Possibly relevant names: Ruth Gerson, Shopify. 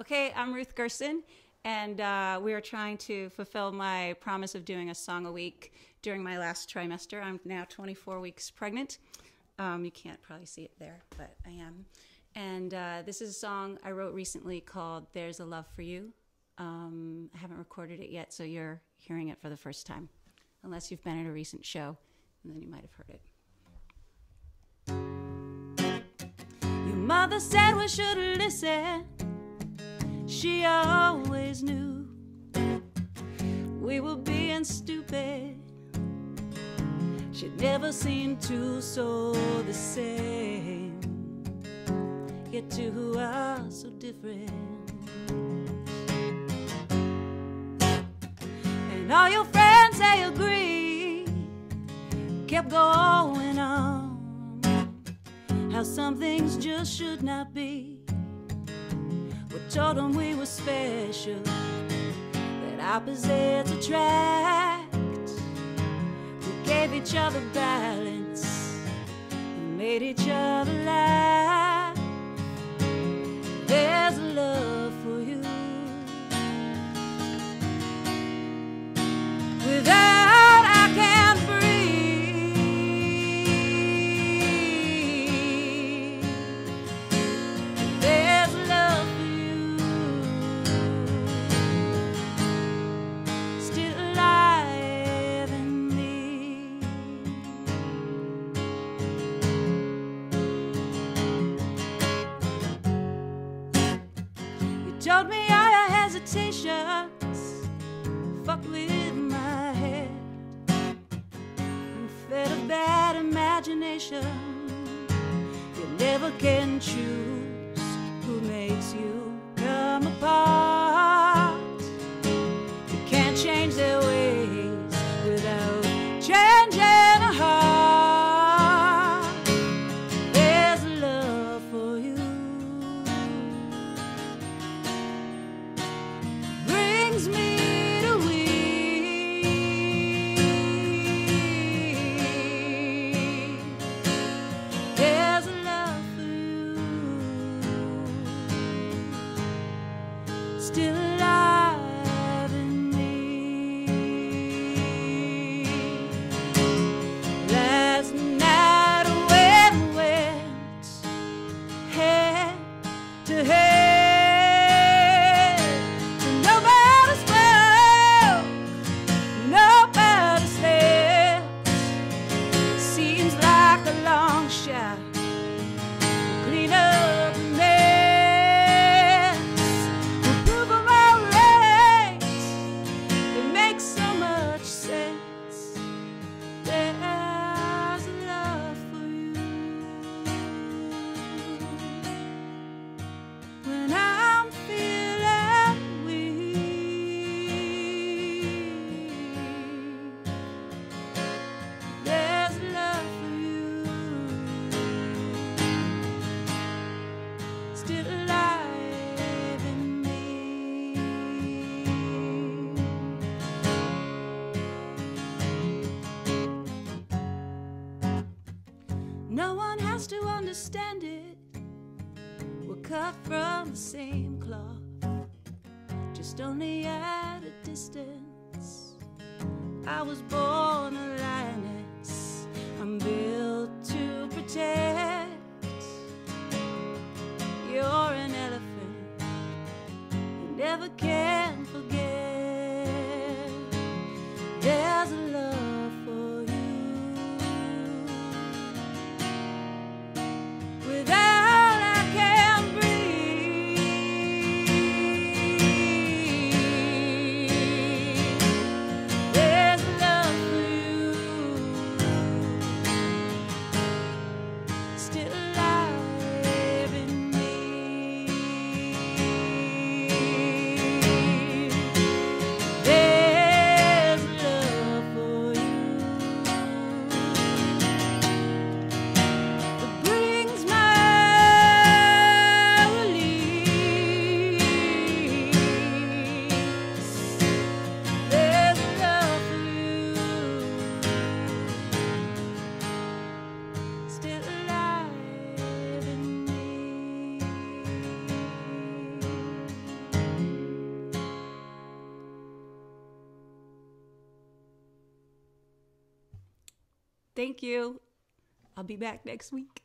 Okay, I'm Ruth Gerson, and we are trying to fulfill my promise of doing a song a week during my last trimester. I'm now 24 weeks pregnant. You can't probably see it there, but I am. And this is a song I wrote recently called There's a Love for You. I haven't recorded it yet, so you're hearing it for the first time, unless you've been at a recent show, and then you might have heard it. Your mother said we should listen. She always knew we were being stupid. She never seemed to sow the same, yet two are so different. And all your friends, they agree, kept going on how some things just should not be. We told them we were special, that opposites attract. We gave each other balance and made each other laugh. There's a love for you. Without, I can't breathe. There's love for you, still alive in me. You told me all your hesitations fucked with my head, and fed a bad imagination. You never can choose who makes you come apart. You can't change their ways without changing a heart. There's a love for you, brings me still alive in me. Last night we went head to head, nobody spoke, nobody slept. Seems like a long shot, clean up the mess. Still alive in me. No one has to understand it. We're cut from the same cloth, just only at a distance. I was born a lioness, I'm built to protect. You're an elephant, you never can forget. There's a love for you. Without, I can't breathe. There's a love for you, still alive. Thank you. I'll be back next week.